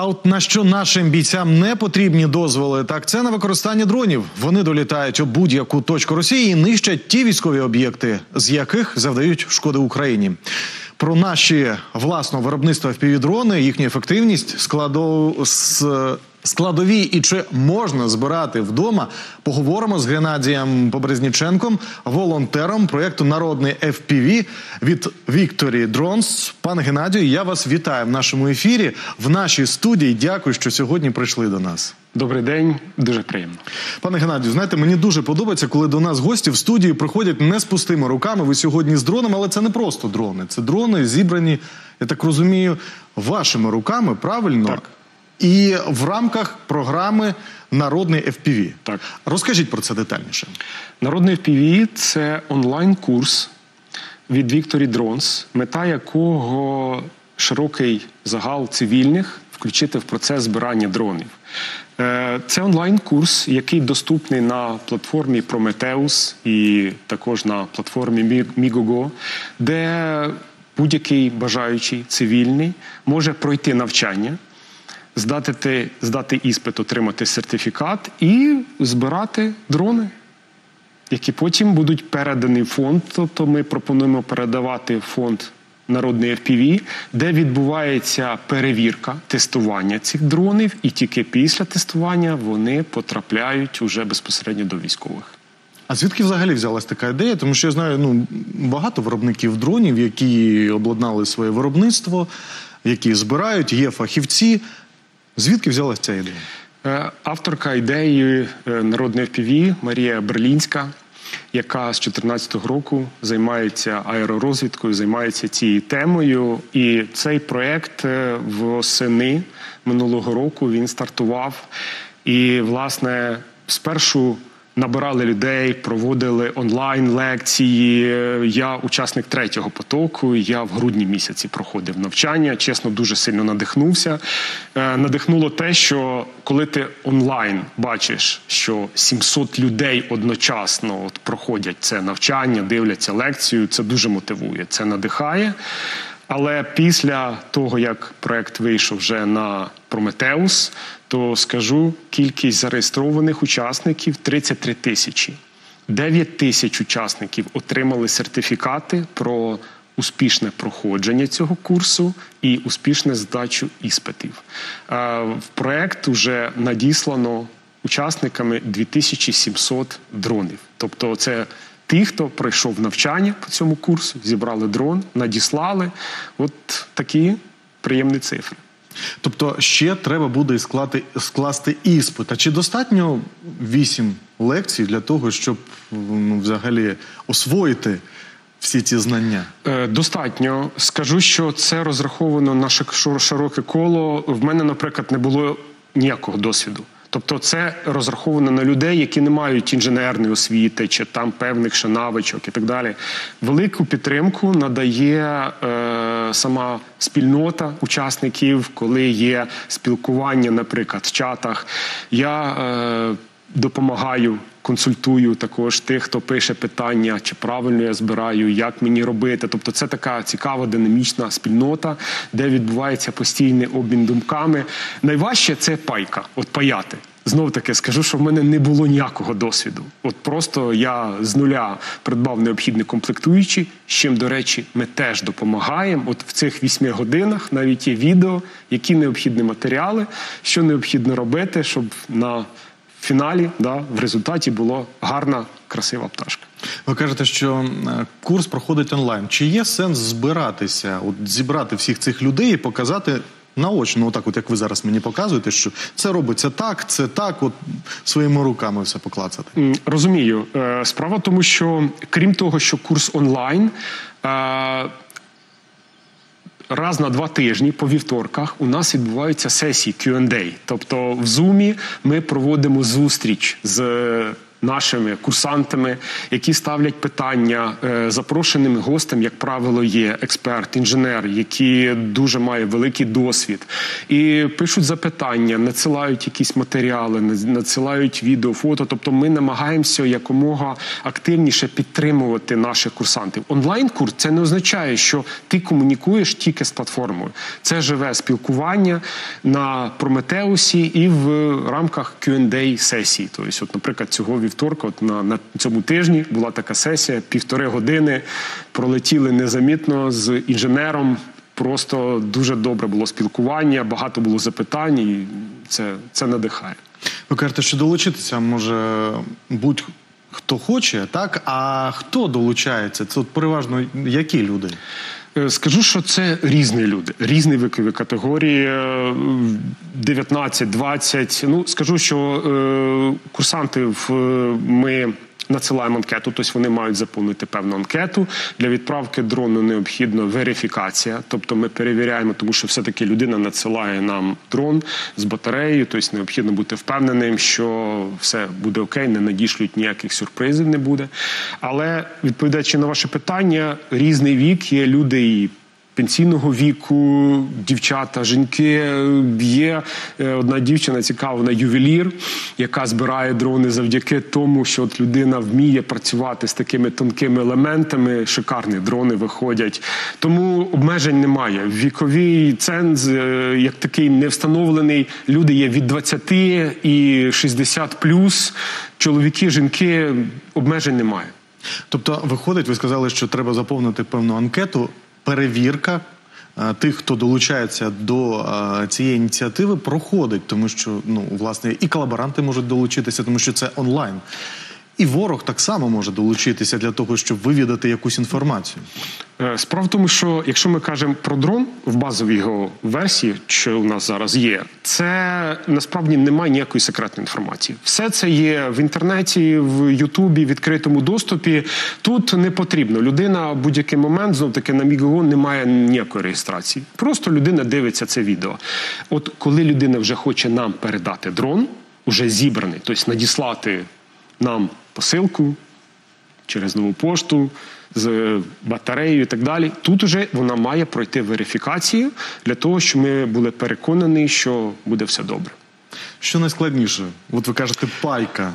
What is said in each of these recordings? А от на що нашим бійцям не потрібні дозволи, так це на використання дронів. Вони долітають у будь-яку точку Росії і нищать ті військові об'єкти, з яких завдають шкоди Україні. Про наші власного виробництва FPV-дрони, їхню ефективність, складові і чи можна збирати вдома, поговоримо з Геннадієм Поберезниченком, волонтером проєкту «Народний FPV» від Victory Drones. Пане Геннадію, я вас вітаю в нашому ефірі, в нашій студії. Дякую, що сьогодні прийшли до нас. Добрий день, дуже приємно. Пане Геннадію, знаєте, мені дуже подобається, коли до нас гості в студії приходять не з пустими руками. Ви сьогодні з дроном, але це не просто дрони. Це дрони зібрані, я так розумію, вашими руками, правильно? Так. І в рамках програми «Народний FPV». Так. Розкажіть про це детальніше. «Народний FPV» – це онлайн-курс від Victory Drones, мета якого широкий загал цивільних включити в процес збирання дронів. Це онлайн-курс, який доступний на платформі Prometheus і також на платформі MiGoGo, де будь-який бажаючий цивільний може пройти навчання, здати іспит, отримати сертифікат і збирати дрони, які потім будуть передані в фонд. Тобто ми пропонуємо передавати фонд «Народний FPV», де відбувається перевірка, тестування цих дронів, і тільки після тестування вони потрапляють уже безпосередньо до військових. А звідки взагалі взялась така ідея? Тому що я знаю, багато виробників дронів, які обладнали своє виробництво, які збирають, є фахівці. Звідки взялась ця ідея? Авторка ідеї «Народний FPV» Марія Берлінська, яка з 14-го року займається аеророзвідкою, займається цією темою. І цей проєкт восени минулого року він стартував. І, власне, спершу набирали людей, проводили онлайн-лекції. Я учасник 3-го потоку, я в грудні місяці проходив навчання. Чесно, дуже сильно надихнувся. Надихнуло те, що коли ти онлайн бачиш, що 700 людей одночасно проходять це навчання, дивляться лекцію, це дуже мотивує, це надихає. Але після того, як проєкт вийшов вже на Prometheus, то скажу, кількість зареєстрованих учасників – 33 тисячі. 9 тисяч учасників отримали сертифікати про успішне проходження цього курсу і успішну здачу іспитів. В проєкт вже надіслано учасниками 2700 дронів. Тобто це ті, хто пройшов навчання по цьому курсу, зібрали дрон, надіслали. От такі приємні цифри. Тобто ще треба буде скласти іспит. А чи достатньо 8 лекцій для того, щоб взагалі освоїти всі ці знання? Достатньо. Скажу, що це розраховано на широке коло. В мене, наприклад, не було ніякого досвіду. Тобто це розраховано на людей, які не мають інженерної освіти чи там певних ще навичок і так далі. Велику підтримку надає сама спільнота учасників, коли є спілкування, наприклад, в чатах. Я допомагаю, консультую також тих, хто пише питання, чи правильно я збираю, як мені робити. Тобто це така цікава, динамічна спільнота, де відбувається постійний обмін думками. Найважче – це пайка, от паяти. Знов-таки скажу, що в мене не було ніякого досвіду. От просто я з нуля придбав необхідні комплектуючі, з чим, до речі, ми теж допомагаємо. От в цих 8 годинах навіть є відео, які необхідні матеріали, що необхідно робити, щоб на фіналі, в результаті була гарна, красива пташка. Ви кажете, що курс проходить онлайн. Чи є сенс збиратися, от зібрати всіх цих людей і показати наочно, отак, от як ви зараз мені показуєте, що це робиться так, це так, от своїми руками все поклацати? Розумію. Справа в тому, що крім того, що курс онлайн, раз на 2 тижні по вівторках у нас відбуваються сесії Q&A. Тобто в Zoom ми проводимо зустріч з нашими курсантами, які ставлять питання. Запрошеним гостем, як правило, є експерт, інженер, який дуже має великий досвід. І пишуть запитання, надсилають якісь матеріали, надсилають відео, фото. Тобто ми намагаємося якомога активніше підтримувати наших курсантів. Онлайн-курс – це не означає, що ти комунікуєш тільки з платформою. Це живе спілкування на Прометеусі і в рамках Q&A-сесії. Тобто, наприклад, цього вівторка, на цьому тижні була така сесія, 1,5 години пролетіли незамітно з інженером. Просто дуже добре було спілкування, багато було запитань, і це надихає. Ви кажете, що долучитися може будь-хто хоче, так? А хто долучається? Це переважно які люди? Скажу, що це різні люди, різні вікові категорії, 19-20. Ну, скажу, що курсантів ми надсилаємо анкету, тобто вони мають заповнити певну анкету. Для відправки дрону необхідна верифікація, тобто ми перевіряємо, тому що все-таки людина надсилає нам дрон з батареєю, тобто необхідно бути впевненим, що все буде окей, не надішлють, ніяких сюрпризів не буде. Але, відповідаючи на ваше питання, різний вік, є люди і пенсійного віку, дівчата, жінки. Є одна дівчина, цікава, вона ювелір, яка збирає дрони завдяки тому, що от людина вміє працювати з такими тонкими елементами. Шикарні дрони виходять. Тому обмежень немає. Віковий ценз, як такий, не встановлений. Люди є від 20 і 60+. Чоловіки, жінки, обмежень немає. Тобто, виходить, ви сказали, що треба заповнити певну анкету. Перевірка тих, хто долучається до цієї ініціативи, проходить, тому що, власне, і колаборанти можуть долучитися, тому що це онлайн. І ворог так само може долучитися для того, щоб вивідати якусь інформацію. Справа в тому, що якщо ми кажемо про дрон в базовій його версії, що у нас зараз є, це насправді немає ніякої секретної інформації. Все це є в інтернеті, в Ютубі, в відкритому доступі. Тут не потрібно. Людина в будь-який момент, знов-таки на MiGoGo немає ніякої реєстрації. Просто людина дивиться це відео. От коли людина вже хоче нам передати дрон, уже зібраний, тобто надіслати нам посилку через нову пошту, з батареєю і так далі. Тут уже вона має пройти верифікацію для того, щоб ми були переконані, що буде все добре. Що найскладніше? От ви кажете, пайка.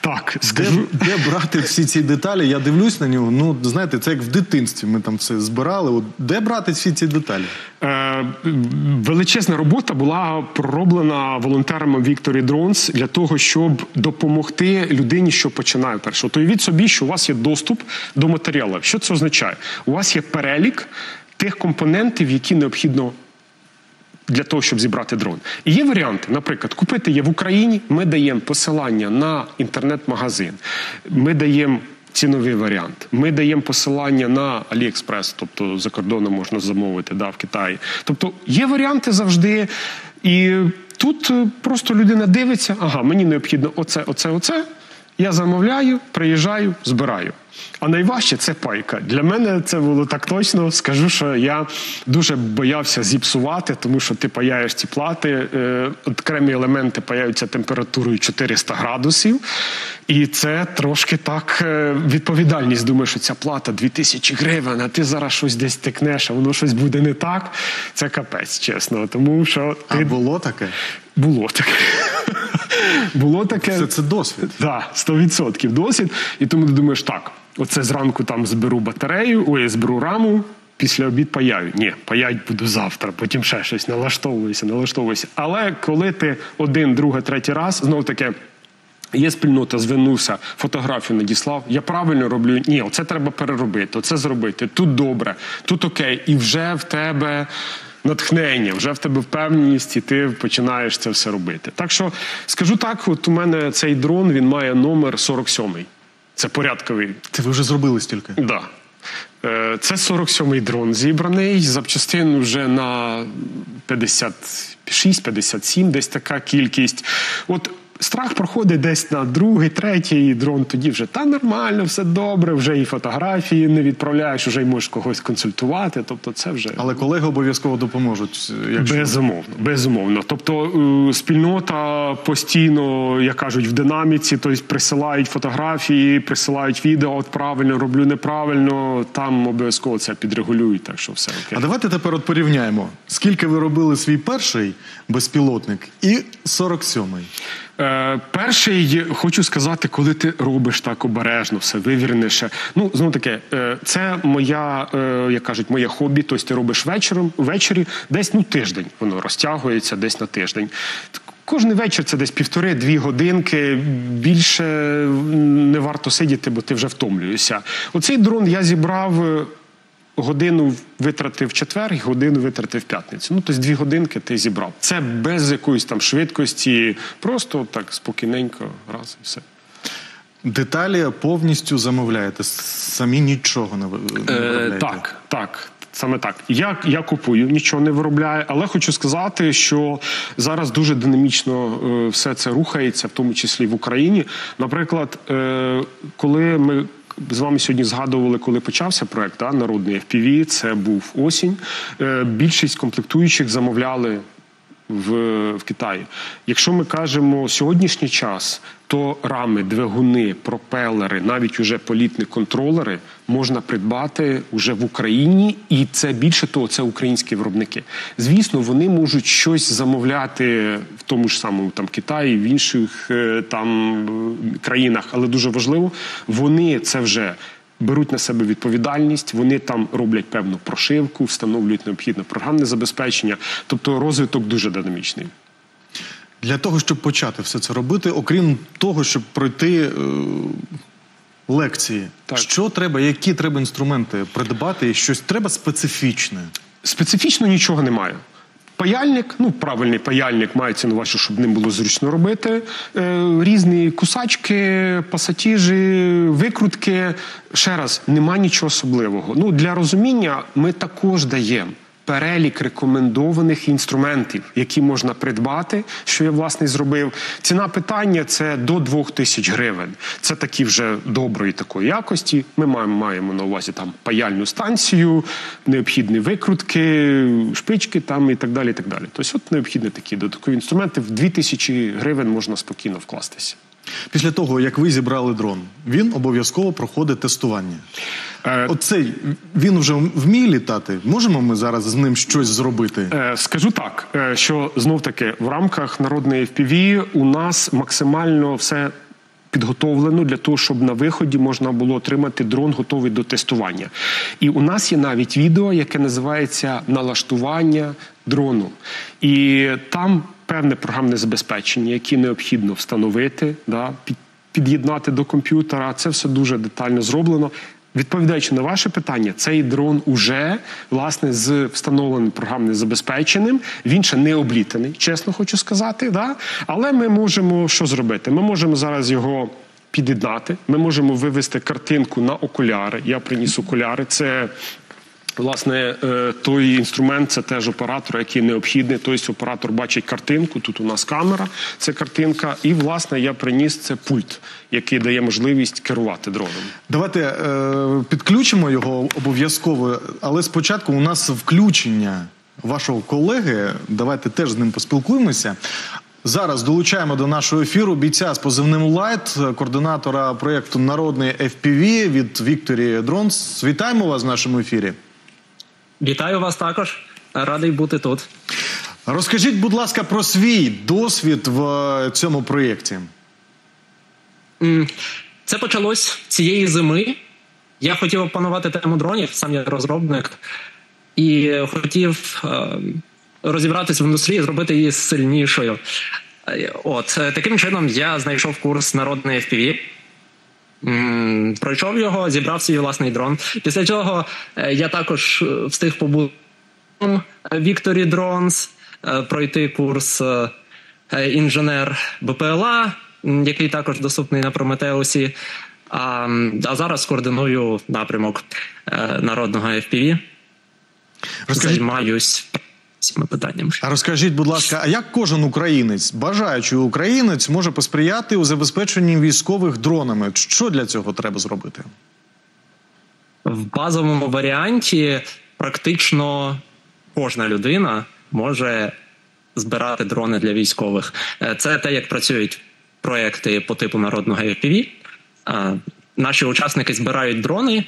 Так, скажу. Де брати всі ці деталі? Я дивлюсь на нього, знаєте, це як в дитинстві, ми там все збирали. От де брати всі ці деталі? Величезна робота була пророблена волонтерами Victory Drones для того, щоб допомогти людині, що починає першого. То уявіть собі, що у вас є доступ до матеріалу. Що це означає? У вас є перелік тих компонентів, які необхідно для того, щоб зібрати дрон. І є варіанти, наприклад, купити є в Україні, ми даємо посилання на інтернет-магазин, ми даємо ціновий варіант, ми даємо посилання на AliExpress, тобто за кордоном можна замовити, в Китаї. Тобто є варіанти завжди, і тут просто людина дивиться, ага, мені необхідно оце, я замовляю, приїжджаю, збираю. А найважче – це пайка. Для мене це було так точно. Скажу, що я дуже боявся зіпсувати, тому що ти паяєш ці плати, окремі елементи паяються температурою 400 градусів. І це трошки так відповідальність. Думаю, що ця плата 2000 гривень, а ти зараз щось десь тикнеш, а воно щось буде не так. Це капець, чесно. Тому що ти... А було таке? Було таке. Було таке. Це досвід. Так, 100% досвід. І тому ти думаєш, так, оце зранку там зберу батарею, зберу раму, після обід паяю. Ні, паять буду завтра, потім ще щось, налаштовуюся. Але коли ти один, другий, третій раз, знов таки, є спільнота, звернувся, фотографію надіслав, я правильно роблю? Ні, оце треба переробити, оце зробити, тут добре, тут окей, і вже в тебе натхнення, вже в тебе впевненість, і ти починаєш це все робити. Так що, скажу так, от у мене цей дрон, він має номер 47-й. Це порядковий. Ти ви вже зробили стільки? Так. Це 47-й дрон зібраний, запчастин вже на 56-57, десь така кількість. От страх проходить десь на другий, третій, і дрон тоді вже, та нормально, все добре, вже і фотографії не відправляєш, вже й можеш когось консультувати, тобто це вже... Але колеги обов'язково допоможуть, якщо... Безумовно, безумовно. Тобто спільнота постійно, як кажуть, в динаміці, тобто присилають фотографії, присилають відео, от правильно, роблю неправильно, там обов'язково це підрегулюють, так що все окей. А давайте тепер от порівняємо, скільки ви робили свій перший безпілотник і 47-й? Перший, хочу сказати, коли ти робиш так обережно, все вивірніше. Ну, знову таке, це моя, як кажуть, моє хобі, тобто ти робиш ввечері, десь, ну, тиждень, воно розтягується десь на тиждень. Кожний вечір це десь 1,5-2 годинки, більше не варто сидіти, бо ти вже втомлюєшся. Оцей дрон я зібрав... Годину витратив в четвер, годину витратив в п'ятницю. Ну, тобто 2 годинки ти зібрав. Це без якоїсь там швидкості, просто так спокійненько, раз і все. Деталі повністю замовляєте, самі нічого не виробляєте? Так, так. Саме так. Я купую, нічого не виробляю, але хочу сказати, що зараз дуже динамічно все це рухається, в тому числі в Україні. Наприклад, коли ми з вами сьогодні згадували, коли почався проєкт «Народний FPV», це був осінь, більшість комплектуючих замовляли в Китаї. Якщо ми кажемо сьогоднішній час, то рами, двигуни, пропелери, навіть уже політні контролери можна придбати уже в Україні, і це більше того, це українські виробники. Звісно, вони можуть щось замовляти в тому ж самому там Китаї, в інших там країнах, але дуже важливо, вони це вже беруть на себе відповідальність, вони там роблять певну прошивку, встановлюють необхідне програмне забезпечення. Тобто розвиток дуже динамічний. Для того, щоб почати все це робити, окрім того, щоб пройти лекції, так, що треба, які треба інструменти придбати, щось треба специфічне? Специфічно нічого немає. Паяльник, ну, правильний паяльник, мається на увазі, щоб ним було зручно робити. Різні кусачки, пасатіжі, викрутки. Ще раз, нема нічого особливого. Ну, для розуміння ми також даємо перелік рекомендованих інструментів, які можна придбати, що я, власне, зробив. Ціна питання – це до 2000 гривень. Це такі вже доброї такої якості. Ми маємо на увазі там паяльну станцію, необхідні викрутки, шпички там і так далі, і так далі. Тобто от необхідні такі додаткові інструменти. В 2000 гривень можна спокійно вкластися. Після того, як ви зібрали дрон, він обов'язково проходить тестування. Оцей, він вже вміє літати? Можемо ми зараз з ним щось зробити? Скажу так, що знов-таки в рамках «Народної FPV» у нас максимально все підготовлено для того, щоб на виході можна було отримати дрон готовий до тестування. І у нас є навіть відео, яке називається «Налаштування дрону». І там певне програмне забезпечення, яке необхідно встановити, да, під'єднати до комп'ютера. Це все дуже детально зроблено. Відповідаючи на ваше питання, цей дрон уже, власне, з встановленим програмним забезпеченням, він ще не облітаний, чесно хочу сказати, да? Але ми можемо що зробити? Ми можемо зараз його під'єднати, ми можемо вивести картинку на окуляри. Я приніс окуляри, це... Власне, той інструмент – це теж оператор, який необхідний. Тобто оператор бачить картинку, тут у нас камера, це картинка. І, власне, я приніс це пульт, який дає можливість керувати дроном. Давайте підключимо його обов'язково, але спочатку у нас включення вашого колеги. Давайте теж з ним поспілкуємося. Зараз долучаємо до нашого ефіру бійця з позивним «Лайт», координатора проєкту «Народний FPV» від Вікторії Дронс. Вітаємо вас в нашому ефірі. Вітаю вас також. Радий бути тут. Розкажіть, будь ласка, про свій досвід в цьому проєкті. Це почалось цієї зими. Я хотів опанувати тему дронів, сам я розробник. І хотів розібратися в індустрії, зробити її сильнішою. От, таким чином я знайшов курс «Народний FPV». Пройшов його, зібрав свій власний дрон. Після цього я також встиг побути Victory Drones, пройти курс інженер БПЛА, який також доступний на Prometheus. А зараз координую напрямок народного FPV. Розкажіть... Займаюсь цими питаннями. А розкажіть, будь ласка, а як кожен українець, бажаючий українець, може посприяти у забезпеченні військових дронами? Що для цього треба зробити? В базовому варіанті практично кожна людина може збирати дрони для військових. Це те, як працюють проекти по типу народного FPV. Наші учасники збирають дрони,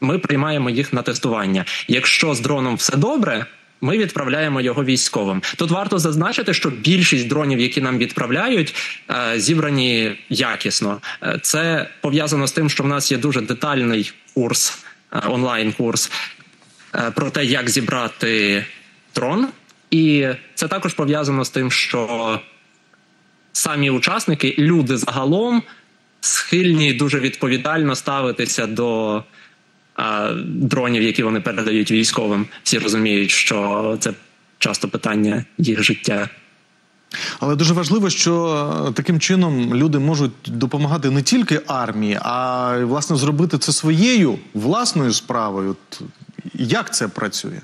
ми приймаємо їх на тестування. Якщо з дроном все добре, ми відправляємо його військовим. Тут варто зазначити, що більшість дронів, які нам відправляють, зібрані якісно. Це пов'язано з тим, що в нас є дуже детальний курс, онлайн-курс про те, як зібрати дрон. І це також пов'язано з тим, що самі учасники, люди загалом, схильні дуже відповідально ставитися до дронів, які вони передають військовим. Всі розуміють, що це часто питання їх життя. Але дуже важливо, що таким чином люди можуть допомагати не тільки армії, а, власне, зробити це своєю власною справою. Як це працює?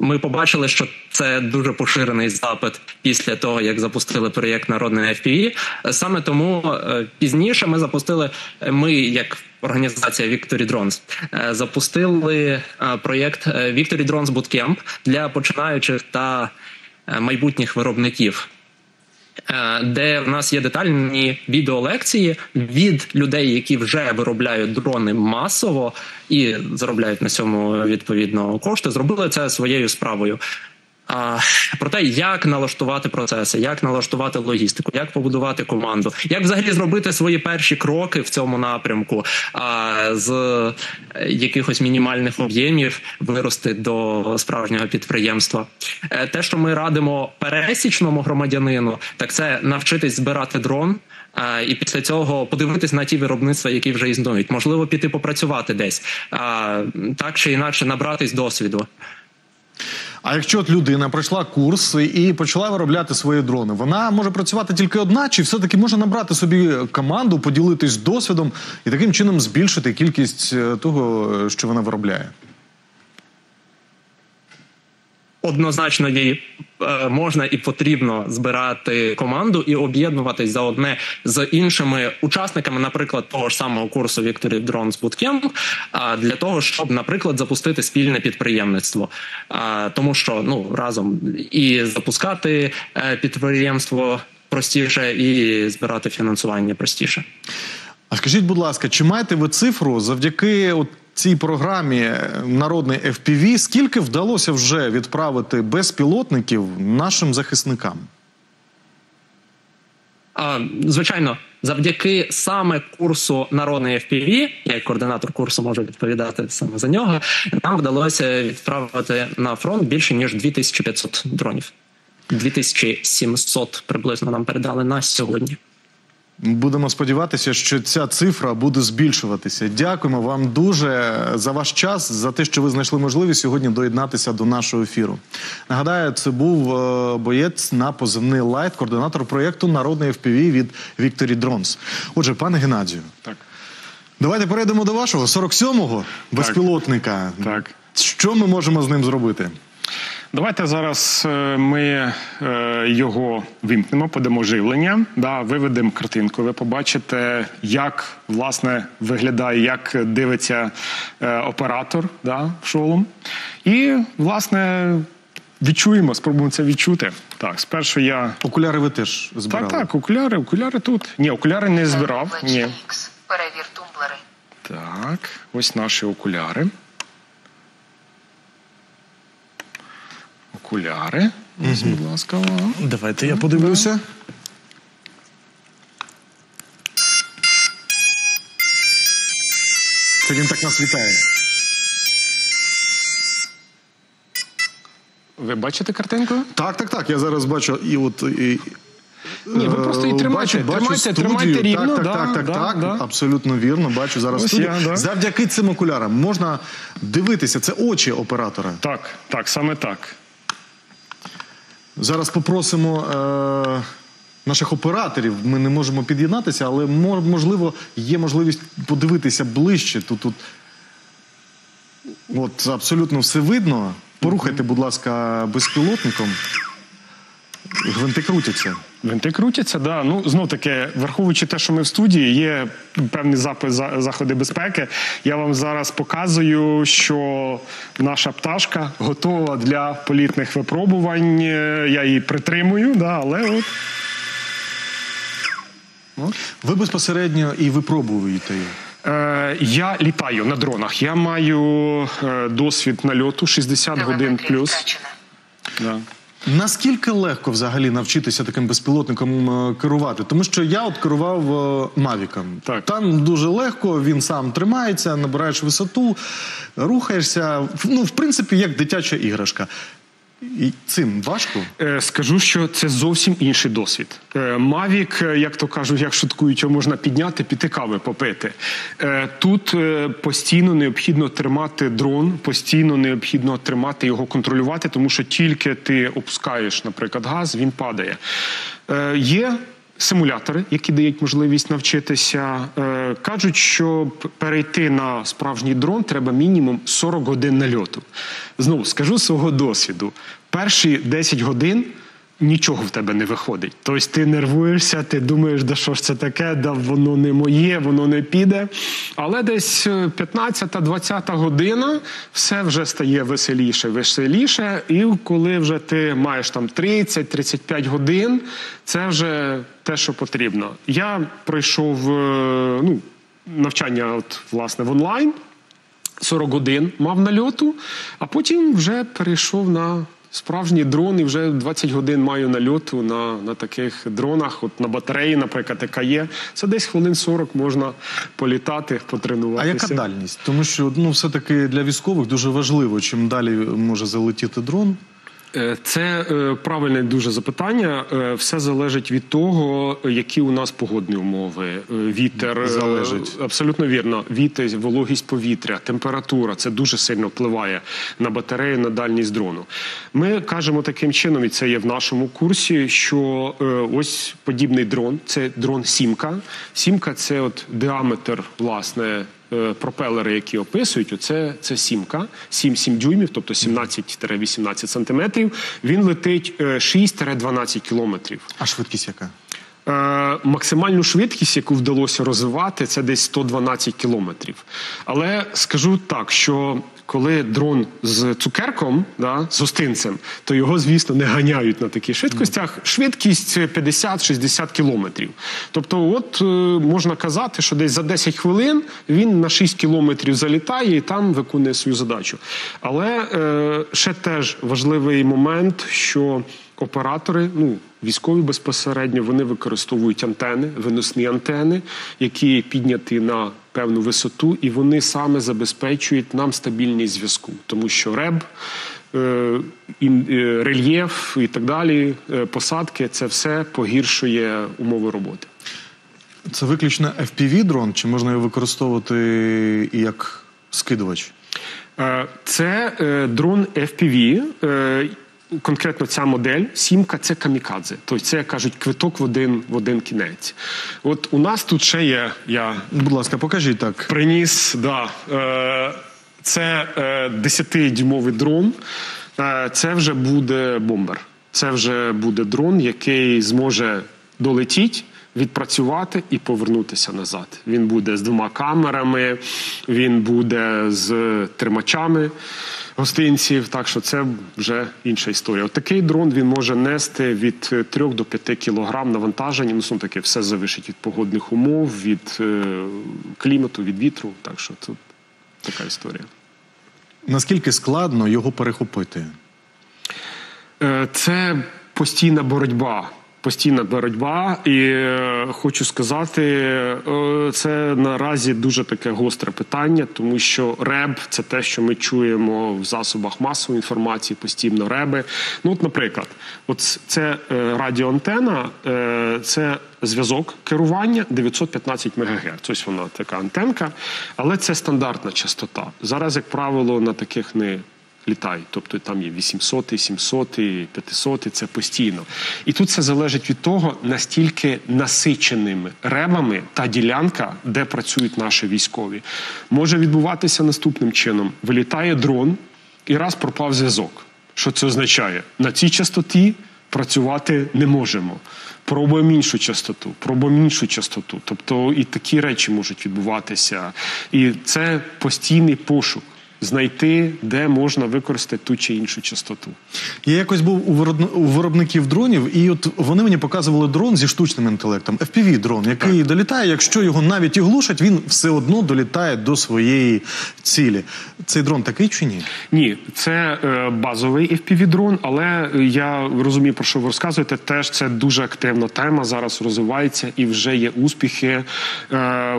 Ми побачили, що це дуже поширений запит після того, як запустили проєкт «Народний FPV». Саме тому пізніше ми запустили, як організація Victory Drones, запустили проєкт Victory Drones Bootcamp для починаючих та майбутніх виробників, де в нас є детальні відеолекції від людей, які вже виробляють дрони масово і заробляють на цьому відповідно кошти, зробили це своєю справою. Про те, як налаштувати процеси, як налаштувати логістику, як побудувати команду, як взагалі зробити свої перші кроки в цьому напрямку, з якихось мінімальних об'ємів вирости до справжнього підприємства. Те, що ми радимо пересічному громадянину, так це навчитись збирати дрон, і після цього подивитись на ті виробництва, які вже існують. Можливо, піти попрацювати десь, так чи інакше набратись досвіду. А якщо от людина пройшла курс і почала виробляти свої дрони, вона може працювати тільки одна, чи все-таки може набрати собі команду, поділитись досвідом і таким чином збільшити кількість того, що вона виробляє? Однозначно їй можна і потрібно збирати команду і об'єднуватись за одне з іншими учасниками, наприклад, того ж самого курсу Victory Drones Bootcamp, для того, щоб, наприклад, запустити спільне підприємництво. Тому що разом і запускати підприємство простіше, і збирати фінансування простіше. А скажіть, будь ласка, чи маєте ви цифру завдяки цій програмі «Народний FPV», скільки вдалося вже відправити безпілотників нашим захисникам? Звичайно, завдяки саме курсу «Народний FPV», я як координатор курсу можу відповідати саме за нього, нам вдалося відправити на фронт більше, ніж 2500 дронів. 2700 приблизно нам передали на сьогодні. Будемо сподіватися, що ця цифра буде збільшуватися. Дякуємо вам дуже за ваш час, за те, що ви знайшли можливість сьогодні доєднатися до нашого ефіру. Нагадаю, це був боєць на позивний «Лайт», координатор проєкту «Народний FPV» від Victory Drones. Отже, пане Геннадію, давайте перейдемо до вашого 47-го безпілотника. Що ми можемо з ним зробити? Давайте зараз ми його вимкнемо, подамо живлення, виведемо картинку. Ви побачите, як, власне, виглядає, як дивиться оператор в шолом. І, власне, відчуємо, спробуємо це відчути. Так, спершу я... Окуляри ви теж збирали? Так, окуляри тут. Ні, окуляри не збирав. Перевір тумблери. Так, ось наші окуляри. Окуляри. Будь ласка. Давайте я подивлюся. Це він так нас вітає. Ви бачите картинку? Так. Я зараз бачу і от... Ні, ви просто її тримайте рівно. Так, абсолютно вірно, бачу зараз студію. Завдяки цим окулярам можна дивитися, це очі оператора. Так, саме так. Зараз попросимо наших операторів, ми не можемо під'єднатися, але, можливо, є можливість подивитися ближче. Тут абсолютно все видно. Порухайте, будь ласка, безпілотником. Гвинти крутяться. Гвинти крутяться, да. Ну, знов-таки, враховуючи те, що ми в студії, є певні заходи безпеки. Я вам зараз показую, що наша пташка готова для політних випробувань. Я її притримую, да, але от... Ви безпосередньо і випробуєте її? Я літаю на дронах. Я маю досвід нальоту 60 годин плюс. Да. Наскільки легко взагалі навчитися таким безпілотником керувати? Тому що я от керував Мавіком. Так. Там дуже легко, він сам тримається, набираєш висоту, рухаєшся. Ну, в принципі, як дитяча іграшка. І цим важко? Скажу, що це зовсім інший досвід. Мавік, як то кажуть, як шуткують, його можна підняти, піти кави попити. Тут постійно необхідно тримати дрон, постійно необхідно тримати його, контролювати, тому що тільки ти опускаєш, наприклад, газ, він падає. Є симулятори, які дають можливість навчитися. Кажуть, що перейти на справжній дрон треба мінімум 40 годин нальоту. Знову скажу свого досвіду. Перші 10 годин нічого в тебе не виходить. Тобто ти нервуєшся, ти думаєш, да що ж це таке, да воно не моє, воно не піде. Але десь 15-20 година все вже стає веселіше, веселіше. І коли вже ти маєш там 30-35 годин, це вже те, що потрібно. Я пройшов навчання от, власне, в онлайн, 40 годин мав нальоту, а потім вже перейшов на... Справжній дрон, і вже 20 годин маю нальоту на таких дронах, от на батареї, наприклад, яка є. Це десь хвилин 40 можна політати, потренуватися. А яка дальність? Тому що, ну, все-таки для військових дуже важливо, чим далі може залетіти дрон. Це правильне дуже запитання. Все залежить від того, які у нас погодні умови. Вітер, залежить. Абсолютно вірно, вітер, вологість повітря, температура. Це дуже сильно впливає на батарею, на дальність дрону. Ми кажемо таким чином, і це є в нашому курсі, що ось подібний дрон, це дрон «Сімка». «Сімка» – це от діаметр, власне, пропелери, які описують, оце, це «Сімка», 7-7 дюймів, тобто 17-18 сантиметрів. Він летить 6-12 кілометрів. А швидкість яка? Максимальну швидкість, яку вдалося розвивати, це десь 112 кілометрів. Але скажу так, що коли дрон з цукерком, да, з гостинцем, то його, звісно, не ганяють на таких швидкостях. Швидкість 50-60 кілометрів. Тобто, от можна казати, що десь за 10 хвилин він на 6 кілометрів залітає і там виконує свою задачу. Але ще теж важливий момент, що оператори, військові безпосередньо, вони використовують антени, виносні антени, які підняті на певну висоту, і вони саме забезпечують нам стабільність зв'язку. Тому що реб, рельєф і так далі, посадки, це все погіршує умови роботи. Це виключно FPV-дрон, чи можна його використовувати і як скидувач? Це дрон FPV, конкретно ця модель, «Сімка», це камікадзе. Тобто це, як кажуть, квиток в один кінець. От у нас тут ще є, я... Будь ласка, покажіть так. Приніс, да. Це 10-дюймовий дрон. Це вже буде бомбер. Це вже буде дрон, який зможе долетіти, відпрацювати і повернутися назад. Він буде з двома камерами, він буде з тримачами гостинців, так що це вже інша історія. От такий дрон, він може нести від 3 до 5 кілограм навантаження, таке все залежить від погодних умов, від клімату, від вітру, так що тут така історія. Наскільки складно його перехопити? Це постійна боротьба. Постійна боротьба, і хочу сказати, це наразі дуже таке гостре питання, тому що реб – це те, що ми чуємо в засобах масової інформації, постійно реби. Наприклад, от це радіоантена, це зв'язок керування 915 МГц. Ось вона така антенка, але це стандартна частота. Зараз, як правило, на таких не літають. Тобто там є 800, 700, 500, це постійно. І тут це залежить від того, настільки насиченими ребами та ділянка, де працюють наші військові. Може відбуватися наступним чином. Вилітає дрон, і раз пропав зв'язок. Що це означає? На цій частоті працювати не можемо. Пробуємо іншу частоту, Тобто і такі речі можуть відбуватися. І це постійний пошук. Знайти, де можна використати ту чи іншу частоту. Я якось був у виробників дронів, і от вони мені показували дрон зі штучним інтелектом, FPV-дрон, який долітає, якщо його навіть і глушать, він все одно долітає до своєї цілі. Цей дрон такий чи ні? Ні, це базовий FPV-дрон, але я розумію, про що ви розказуєте, теж це дуже активна тема, зараз розвивається, і вже є успіхи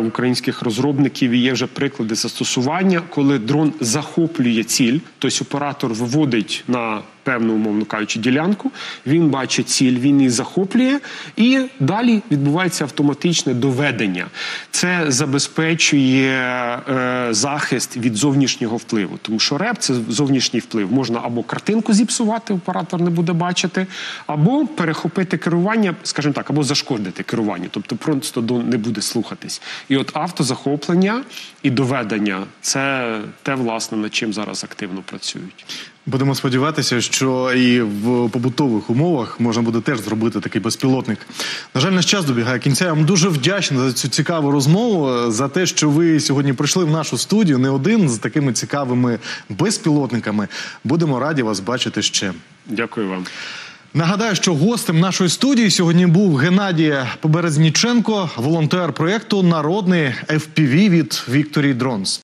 українських розробників, і є вже приклади застосування, коли дрон захоплює ціль, тобто оператор виводить на певну, умовно кажучи, ділянку, він бачить ціль, він її захоплює, і далі відбувається автоматичне доведення. Це забезпечує захист від зовнішнього впливу, тому що РЕП – це зовнішній вплив. Можна або картинку зіпсувати, оператор не буде бачити, або перехопити керування, скажімо так, або зашкодити керування, тобто просто не буде слухатись. І от автозахоплення і доведення – це те, власне, над чим зараз активно працюють. Будемо сподіватися, що і в побутових умовах можна буде теж зробити такий безпілотник. На жаль, наш час добігає кінця. Я вам дуже вдячний за цю цікаву розмову, за те, що ви сьогодні прийшли в нашу студію, не один, з такими цікавими безпілотниками. Будемо раді вас бачити ще. Дякую вам. Нагадаю, що гостем нашої студії сьогодні був Геннадій Поберезниченко, волонтер проєкту «Народний FPV» від Victory Drones.